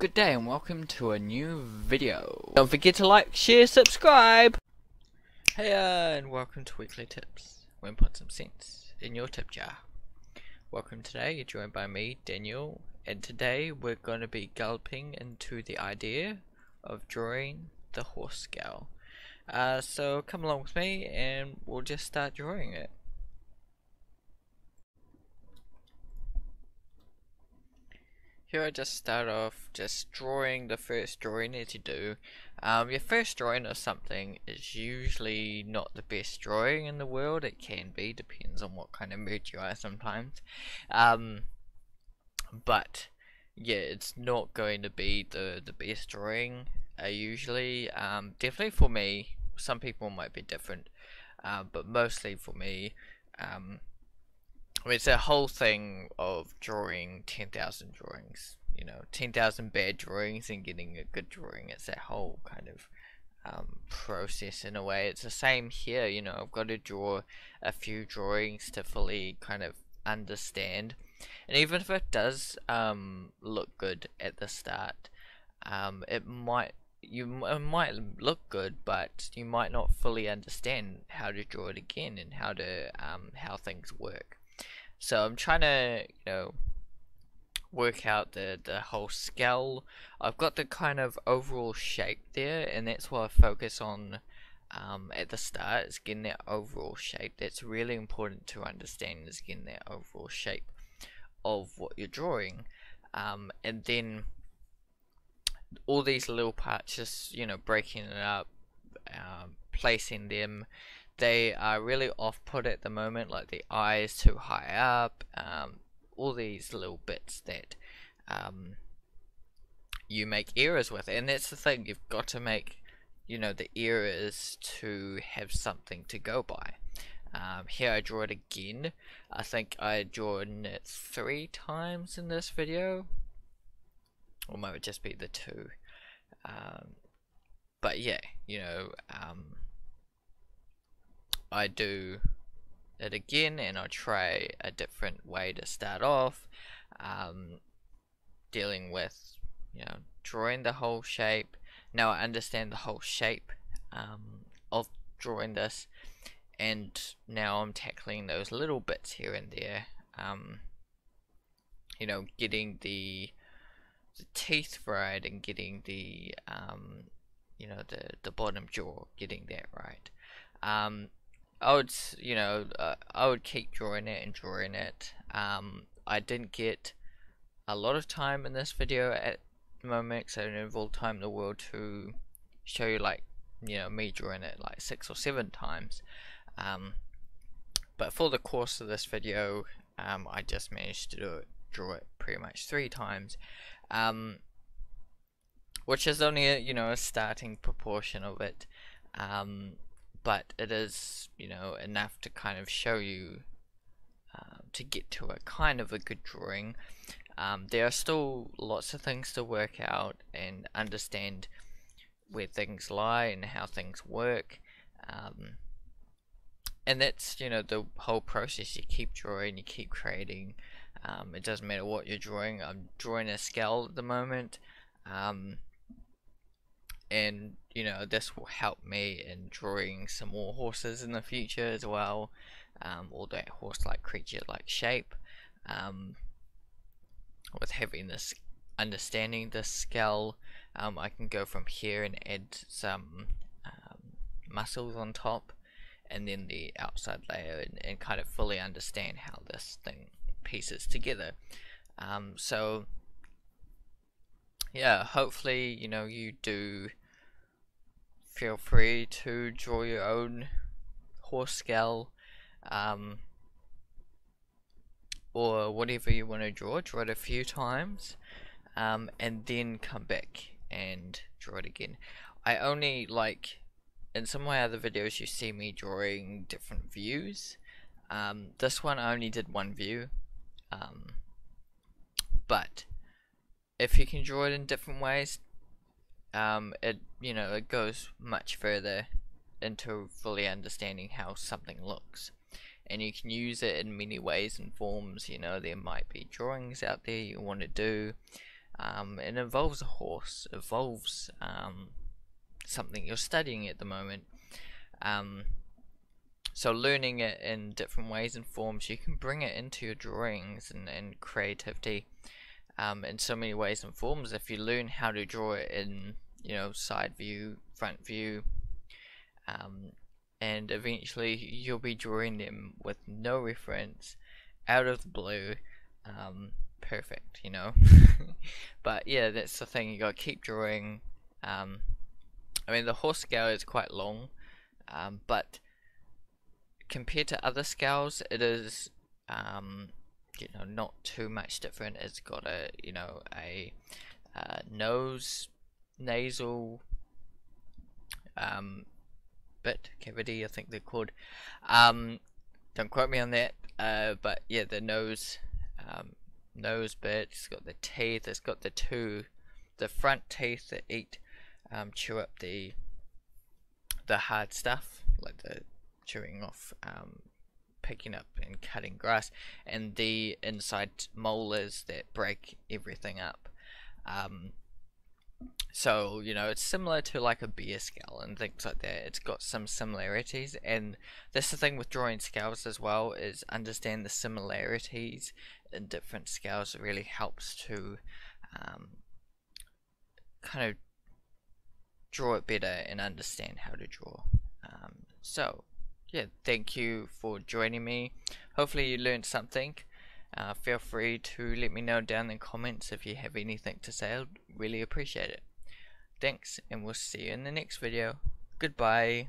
Good day and welcome to a new video. Don't forget to like, share, subscribe. Hey and welcome to Weekly Tips. When put some sense in your tip jar. Welcome today, you're joined by me, Daniel, and today we're going to be galloping into the idea of drawing the horse skull. So come along with me and we'll just start drawing it. Here I just start off just drawing the first drawing that you do. Your first drawing of something is usually not the best drawing in the world. It can be, depends on what kind of mood you are sometimes. But yeah, it's not going to be the best drawing usually. Definitely for me, some people might be different, but mostly for me, it's a whole thing of drawing 10,000 drawings, you know, 10,000 bad drawings and getting a good drawing. It's that whole kind of process in a way. It's the same here, you know, I've got to draw a few drawings to fully kind of understand. And even if it does look good at the start, it might look good, but you might not fully understand how to draw it again and how to how things work. So I'm trying to, you know, work out the whole skull. I've got the kind of overall shape there, and that's what I focus on at the start, is getting that overall shape. That's really important to understand, is getting that overall shape of what you're drawing. And then all these little parts, just, you know, breaking it up, placing them. They are really off-put at the moment, like the eye is too high up, all these little bits that you make errors with. And that's the thing, you've got to make, you know, the errors to have something to go by. Here I draw it again. I think I drawn it 3 times in this video, or might it just be the 2. But yeah, you know, I do it again and I try a different way to start off, dealing with, you know, drawing the whole shape. Now I understand the whole shape of drawing this, and now I'm tackling those little bits here and there, you know, getting the teeth right and getting the you know, the bottom jaw, getting that right. I would, you know, I would keep drawing it and drawing it. I didn't get a lot of time in this video at the moment, so I don't have all time in the world to show you, like, you know, me drawing it like 6 or 7 times. But for the course of this video, I just managed to draw it pretty much 3 times, which is only a, you know, a starting proportion of it. But it is, you know, enough to kind of show you, to get to a kind of a good drawing. There are still lots of things to work out and understand where things lie and how things work. And that's, you know, the whole process. You keep drawing, you keep creating. It doesn't matter what you're drawing. I'm drawing a skull at the moment. And, you know, this will help me in drawing some more horses in the future as well, or that horse-like creature-like shape, with having this understanding, this skull. I can go from here and add some muscles on top, and then the outside layer, and kind of fully understand how this thing pieces together. So yeah, hopefully, you know, you do feel free to draw your own horse skull, or whatever you want to draw. Draw it a few times, and then come back and draw it again. I only, like, in some of my other videos you see me drawing different views. This one I only did one view, but if you can draw it in different ways, it, you know, it goes much further into fully understanding how something looks, and you can use it in many ways and forms. You know, there might be drawings out there you want to do, It involves a horse, involves something you're studying at the moment. So learning it in different ways and forms, you can bring it into your drawings and creativity in so many ways and forms. If you learn how to draw it in, you know, side view, front view, and eventually you'll be drawing them with no reference, out of the blue, perfect, you know. But yeah, that's the thing, you gotta keep drawing. I mean, the horse scale is quite long, but compared to other scales, it is, you know, not too much different. It's got a, you know, a nose, nasal bit, cavity, I think they're called. Don't quote me on that, but yeah, the nose, nose bit, it's got the teeth, it's got the two, the front teeth that eat, chew up the hard stuff, like the chewing off, picking up and cutting grass, and the inside molars that break everything up. So, you know, it's similar to like a bear scale and things like that. It's got some similarities, and that's the thing with drawing scales as well, is understand the similarities in different scales. It really helps to kind of draw it better and understand how to draw. So yeah, thank you for joining me. Hopefully you learned something. Feel free to let me know down in the comments if you have anything to say. I'd really appreciate it. Thanks, and we'll see you in the next video. Goodbye.